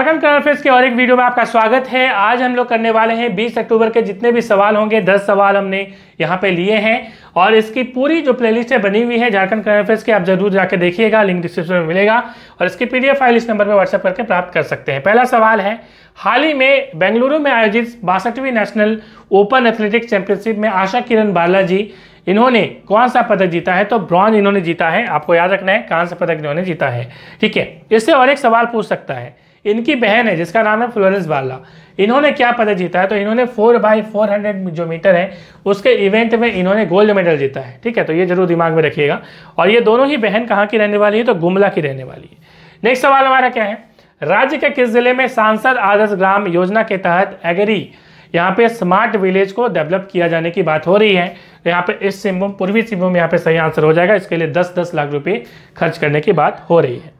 Jharkhand conference के और एक वीडियो में आपका स्वागत है। आज हम लोग करने वाले हैं 20 अक्टूबर के जितने भी सवाल होंगे 10 सवाल हमने यहाँ पे लिए हैं और इसकी पूरी जो प्लेलिस्ट है बनी हुई है झारखंड कॉन्फ्रेंस की, आप जरूर जाके देखिएगा, लिंक डिस्क्रिप्शन में मिलेगा और इसकी पीडीएफ फाइल इस नंबर पर व्हाट्सएप करके प्राप्त कर सकते हैं। पहला सवाल है, हाल ही में बेंगलुरु में आयोजित 62वीं नेशनल ओपन एथलेटिक्स चैंपियनशिप में आशा किरण बार्लाजी, इन्होंने कौन सा पदक जीता है? तो ब्रॉन्ज इन्होंने जीता है, आपको याद रखना है कौन सा पदक इन्होंने जीता है, ठीक है। इससे और एक सवाल पूछ सकता है, इनकी बहन है जिसका नाम है फ्लोरेंस बाला, इन्होंने क्या पदक जीता है? तो इन्होंने 4x400 जो मीटर है उसके इवेंट में इन्होंने गोल्ड मेडल जीता है, ठीक है। तो ये जरूर दिमाग में रखिएगा। और ये दोनों ही बहन कहाँ की रहने वाली है? तो गुमला की रहने वाली है। नेक्स्ट सवाल हमारा क्या है, राज्य के किस जिले में सांसद आदर्श ग्राम योजना के तहत एग्री यहाँ पे स्मार्ट विलेज को डेवलप किया जाने की बात हो रही है? तो यहाँ पे इस सिंहभूम, पूर्वी सिंहभूम यहाँ पे सही आंसर हो जाएगा। इसके लिए 10-10 लाख रुपए खर्च करने की बात हो रही है।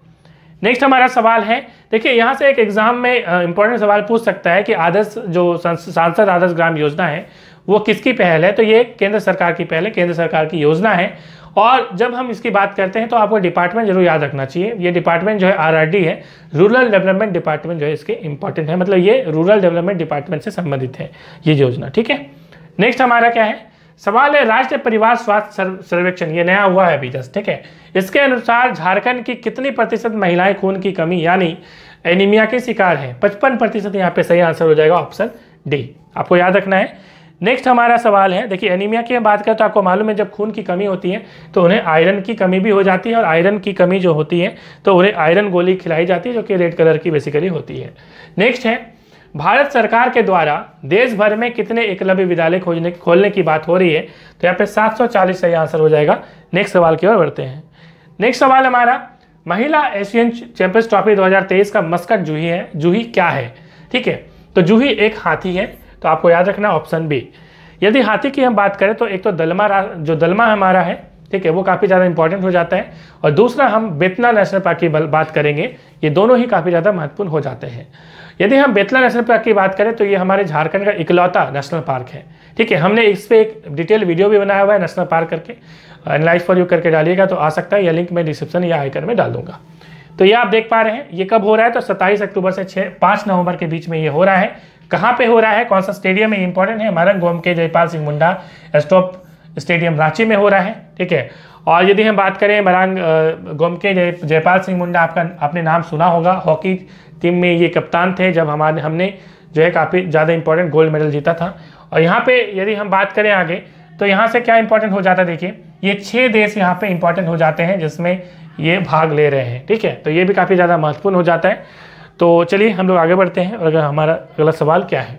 नेक्स्ट हमारा सवाल है, देखिए यहाँ से एक एग्जाम में इंपॉर्टेंट सवाल पूछ सकता है कि आदर्श जो सांसद आदर्श ग्राम योजना है वो किसकी पहल है? तो ये केंद्र सरकार की पहल है, केंद्र सरकार की योजना है। और जब हम इसकी बात करते हैं तो आपको डिपार्टमेंट जरूर याद रखना चाहिए। ये डिपार्टमेंट जो है आरआरडी है, रूरल डेवलपमेंट डिपार्टमेंट जो है इसके इंपॉर्टेंट है, मतलब ये रूरल डेवलपमेंट डिपार्टमेंट से संबंधित है ये योजना, ठीक है। नेक्स्ट हमारा क्या है सवाल है, राष्ट्रीय परिवार स्वास्थ्य सर्वेक्षण ये नया हुआ है अभी जस्ट, ठीक है। इसके अनुसार झारखंड की कितनी प्रतिशत महिलाएं खून की कमी यानी एनीमिया के शिकार है? 55% यहाँ पे सही आंसर हो जाएगा, ऑप्शन डी आपको याद रखना है। नेक्स्ट हमारा सवाल है, देखिए एनीमिया की बात करें तो आपको मालूम है जब खून की कमी होती है तो उन्हें आयरन की कमी भी हो जाती है और आयरन की कमी जो होती है तो उन्हें आयरन गोली खिलाई जाती है जो कि रेड कलर की बेसिकली होती है। नेक्स्ट है, भारत सरकार के द्वारा देश भर में कितने एकलव्य विद्यालय खोलने की बात हो रही है? तो यहाँ पे 740 सही आंसर हो जाएगा। नेक्स्ट सवाल की ओर बढ़ते हैं। नेक्स्ट सवाल हमारा महिला एशियन चैंपियंस ट्रॉफी 2023 का मस्कट जूही है, जूही क्या है? ठीक है, तो जूही एक हाथी है, तो आपको याद रखना ऑप्शन बी। यदि हाथी की हम बात करें तो एक तो दलमा, जो दलमा हमारा है ठीक है, वो काफ़ी ज़्यादा इंपॉर्टेंट हो जाता है और दूसरा हम बेतला नेशनल पार्क की बात करेंगे, ये दोनों ही काफ़ी ज़्यादा महत्वपूर्ण हो जाते हैं। यदि हम बेतला नेशनल पार्क की बात करें तो ये हमारे झारखंड का इकलौता नेशनल पार्क है, ठीक है। हमने इस पर एक डिटेल वीडियो भी बनाया हुआ है नेशनल पार्क करके, Analyze4u करके डालिएगा तो आ सकता है, या लिंक मैं डिस्क्रिप्शन या आईकर में डाल दूंगा। तो ये आप देख पा रहे हैं ये कब हो रहा है, तो 27 अक्टूबर से 5 नवंबर के बीच में ये हो रहा है। कहाँ पे हो रहा है, कौन सा स्टेडियम है, इंपॉर्टेंट है, मारंग गोम्के जयपाल सिंह मुंडा स्टेडियम रांची में हो रहा है, ठीक है। और यदि हम बात करें मारंग गोम्के जयपाल सिंह मुंडा, आपका आपने नाम सुना होगा, हॉकी टीम में ये कप्तान थे जब हमने जो है काफ़ी ज़्यादा इंपॉर्टेंट गोल्ड मेडल जीता था। और यहाँ पे यदि हम बात करें आगे तो यहाँ से क्या इंपॉर्टेंट हो जाता है, देखिए ये 6 देश यहाँ पे इंपॉर्टेंट हो जाते हैं जिसमें ये भाग ले रहे हैं, ठीक है। तो ये भी काफ़ी ज़्यादा महत्वपूर्ण हो जाता है। तो चलिए हम लोग आगे बढ़ते हैं और अगर हमारा अगला सवाल क्या है,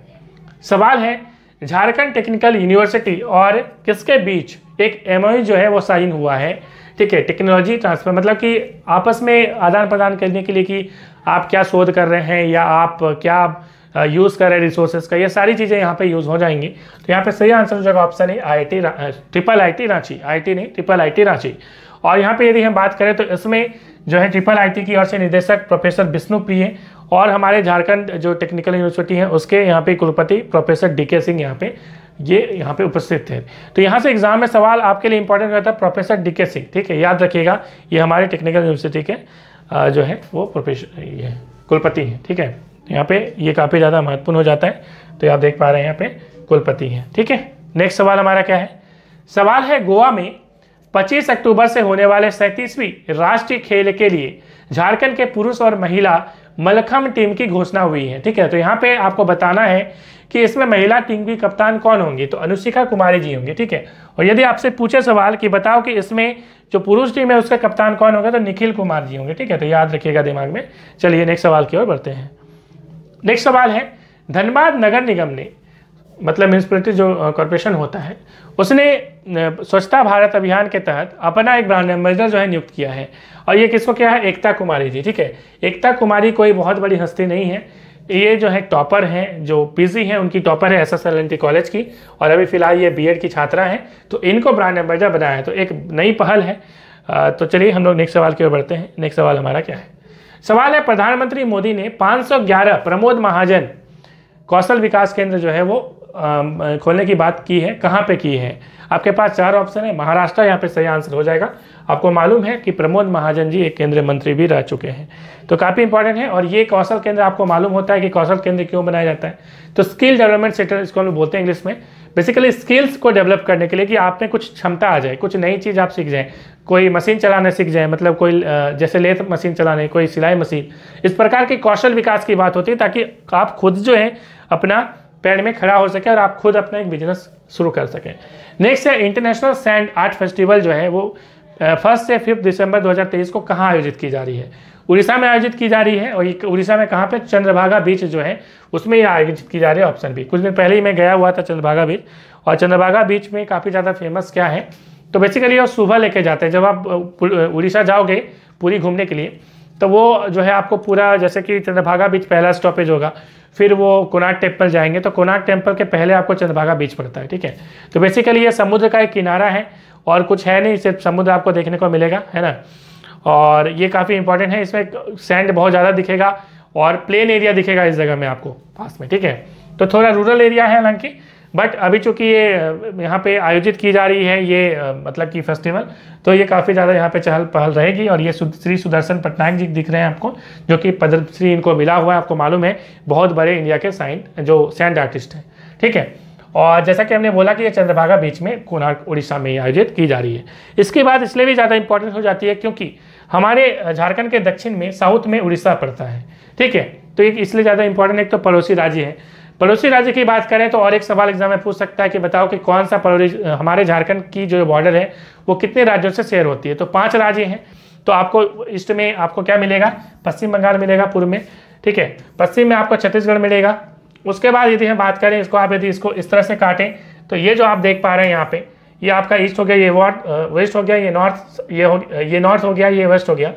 सवाल है झारखंड टेक्निकल यूनिवर्सिटी और किसके बीच एक एमओयू जो है वो साइन हुआ है, ठीक है। टेक्नोलॉजी ट्रांसफर मतलब कि आपस में आदान प्रदान करने के लिए कि आप क्या शोध कर रहे हैं या आप क्या यूज़ कर रहे हैं रिसोर्सेज का, ये सारी चीज़ें यहाँ पे यूज़ हो जाएंगी। तो यहाँ पे सही आंसर हो जाएगा ऑप्शन है ट्रिपल आईटी रांची। और यहाँ पे यदि हम बात करें तो इसमें जो है ट्रिपल आईटी की ओर से निदेशक प्रोफेसर बिष्णु प्रिय और हमारे झारखंड जो टेक्निकल यूनिवर्सिटी है उसके यहाँ पे कुलपति प्रोफेसर डी के सिंह यहाँ पे उपस्थित थे। तो यहाँ से एग्जाम में सवाल आपके लिए इंपॉर्टेंट रहता है प्रोफेसर डी के सिंह, ठीक है, याद रखिएगा। ये हमारे टेक्निकल यूनिवर्सिटी के जो है वो प्रोफेसर ये कुलपति हैं, ठीक है। यहाँ पे ये काफ़ी ज़्यादा महत्वपूर्ण हो जाता है। तो आप देख पा रहे हैं यहाँ पे कुलपति हैं, ठीक है। नेक्स्ट सवाल हमारा क्या है, सवाल है गोवा में 25 अक्टूबर से होने वाले 37वीं राष्ट्रीय खेल के लिए झारखंड के पुरुष और महिला मलखम्ब टीम की घोषणा हुई है, ठीक है। तो यहाँ पे आपको बताना है कि इसमें महिला टीम की कप्तान कौन होंगी, तो अनुषिका कुमारी जी होंगी, ठीक है। और यदि आपसे पूछे सवाल कि बताओ कि इसमें जो पुरुष टीम है उसका कप्तान कौन होगा, तो निखिल कुमार जी होंगे, ठीक है। तो याद रखिएगा दिमाग में। चलिए नेक्स्ट सवाल की ओर बढ़ते हैं। नेक्स्ट सवाल है, धनबाद नगर निगम ने मतलब म्यूनसिपलिटी जो कॉरपोरेशन होता है उसने स्वच्छता भारत अभियान के तहत अपना एक ब्रांड एम्बेसडर जो है नियुक्त किया है और ये किसको किया है, एकता कुमारी जी, ठीक है। एकता कुमारी कोई बहुत बड़ी हस्ती नहीं है, ये जो है टॉपर हैं, जो पीजी हैं उनकी टॉपर है SSLNT कॉलेज की और अभी फिलहाल ये बीएड की छात्रा है, तो इनको ब्रांड एम्बेसडर बनाया है, तो एक नई पहल है। तो चलिए हम लोग नेक्स्ट सवाल की ओर बढ़ते हैं। नेक्स्ट सवाल हमारा क्या है, सवाल है प्रधानमंत्री मोदी ने 511 प्रमोद महाजन कौशल विकास केंद्र जो है वो खोलने की बात की है, कहाँ पे की है? आपके पास चार ऑप्शन है, महाराष्ट्र यहाँ पे सही आंसर हो जाएगा। आपको मालूम है कि प्रमोद महाजन जी एक केंद्रीय मंत्री भी रह चुके हैं, तो काफ़ी इंपॉर्टेंट है। और ये कौशल केंद्र, आपको मालूम होता है कि कौशल केंद्र क्यों बनाया जाता है, तो स्किल डेवलपमेंट सेंटर इसको हम बोलते हैं इंग्लिश में। बेसिकली स्किल्स को डेवलप करने के लिए कि आप में कुछ क्षमता आ जाए, कुछ नई चीज़ आप सीख जाएँ, कोई मशीन चलाना सीख जाए, मतलब कोई जैसे लेथ मशीन चलाने, कोई सिलाई मशीन, इस प्रकार के कौशल विकास की बात होती है, ताकि आप खुद जो है अपना पैर में खड़ा हो सके और आप खुद अपना एक बिजनेस शुरू कर सकें। नेक्स्ट है इंटरनेशनल सैंड आर्ट फेस्टिवल जो है वो 1 से 5 दिसंबर 2023 को कहाँ आयोजित की जा रही है? उड़ीसा में आयोजित की जा रही है। और ये उड़ीसा में कहाँ पे? चंद्रभागा बीच जो है उसमें ये आयोजित की जा रही है, ऑप्शन बी। कुछ दिन पहले ही मैं गया हुआ था चंद्रभागा बीच, और चंद्रभागा बीच में काफ़ी ज़्यादा फेमस क्या है, तो बेसिकली वो सुबह लेके जाते हैं। जब आप उड़ीसा जाओगे पूरी घूमने के लिए, तो वो जो है आपको पूरा, जैसे कि चंद्रभागा बीच पहला स्टॉपेज होगा, फिर वो कोणार्क टेम्पल जाएंगे, तो कोणार्क टेम्पल के पहले आपको चंद्रभागा बीच पड़ता है, ठीक है। तो बेसिकली ये समुद्र का एक किनारा है और कुछ है नहीं, सिर्फ समुद्र आपको देखने को मिलेगा, है ना। और ये काफ़ी इंपॉर्टेंट है, इसमें सैंड बहुत ज़्यादा दिखेगा और प्लेन एरिया दिखेगा इस जगह में आपको पास में, ठीक है। तो थोड़ा रूरल एरिया है हालांकि, बट अभी चूँकि ये यहाँ पे आयोजित की जा रही है ये मतलब कि फेस्टिवल, तो ये काफ़ी ज़्यादा यहाँ पे चहल पहल रहेगी। और ये श्री सुदर्शन पटनायक जी दिख रहे हैं आपको, जो कि पद्मश्री इनको मिला हुआ है, आपको मालूम है बहुत बड़े इंडिया के सैंड आर्टिस्ट हैं, ठीक है। और जैसा कि हमने बोला कि ये चंद्रभागा बीच में कोणार्क उड़ीसा में आयोजित की जा रही है। इसकी बात इसलिए भी ज़्यादा इंपॉर्टेंट हो जाती है क्योंकि हमारे झारखंड के दक्षिण में, साउथ में उड़ीसा पड़ता है, ठीक है। तो एक इसलिए ज़्यादा इंपॉर्टेंट, एक तो पड़ोसी राज्य है। पड़ोसी राज्य की बात करें तो और एक सवाल एग्जाम में पूछ सकता है कि बताओ कि कौन सा पड़ोसी, हमारे झारखंड की जो बॉर्डर है वो कितने राज्यों से शेयर होती है? तो 5 राज्य हैं। तो आपको ईस्ट में आपको क्या मिलेगा? पश्चिम बंगाल मिलेगा पूर्व में, ठीक है। पश्चिम में आपको छत्तीसगढ़ मिलेगा। उसके बाद यदि हम बात करें इसको, आप यदि इसको इस तरह से काटें तो ये जो आप देख पा रहे हैं यहाँ पे, ये आपका ईस्ट हो गया, ये वेस्ट हो गया, ये नॉर्थ, ये नॉर्थ हो गया, ये वेस्ट हो गया,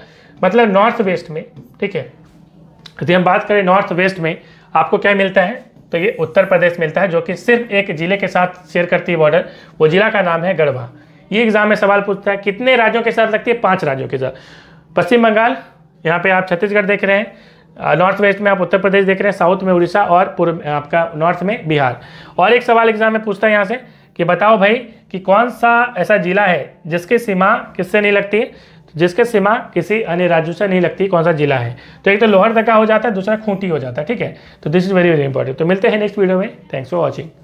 मतलब नॉर्थ वेस्ट में, ठीक है। यदि हम बात करें नॉर्थ वेस्ट में आपको क्या मिलता है, तो ये उत्तर प्रदेश मिलता है, जो कि सिर्फ एक जिले के साथ शेयर करती है बॉर्डर, वो जिला का नाम है गढ़वा। ये एग्जाम में सवाल पूछता है कितने राज्यों के साथ लगती है? 5 राज्यों के साथ। पश्चिम बंगाल, यहाँ पे आप छत्तीसगढ़ देख रहे हैं, नॉर्थ वेस्ट में आप उत्तर प्रदेश देख रहे हैं, साउथ में उड़ीसा और पूर्व आपका नॉर्थ में बिहार। और एक सवाल एग्जाम में पूछता है यहाँ से कि बताओ भाई कि कौन सा ऐसा जिला है जिसकी सीमा किससे नहीं लगती है, जिसके सीमा किसी अन्य राज्यों से नहीं लगती, कौन सा जिला है? तो एक तो लोहरदगा हो जाता है, दूसरा खूंटी हो जाता है, ठीक है। तो this is very very important. तो मिलते हैं नेक्स्ट वीडियो में। Thanks for watching.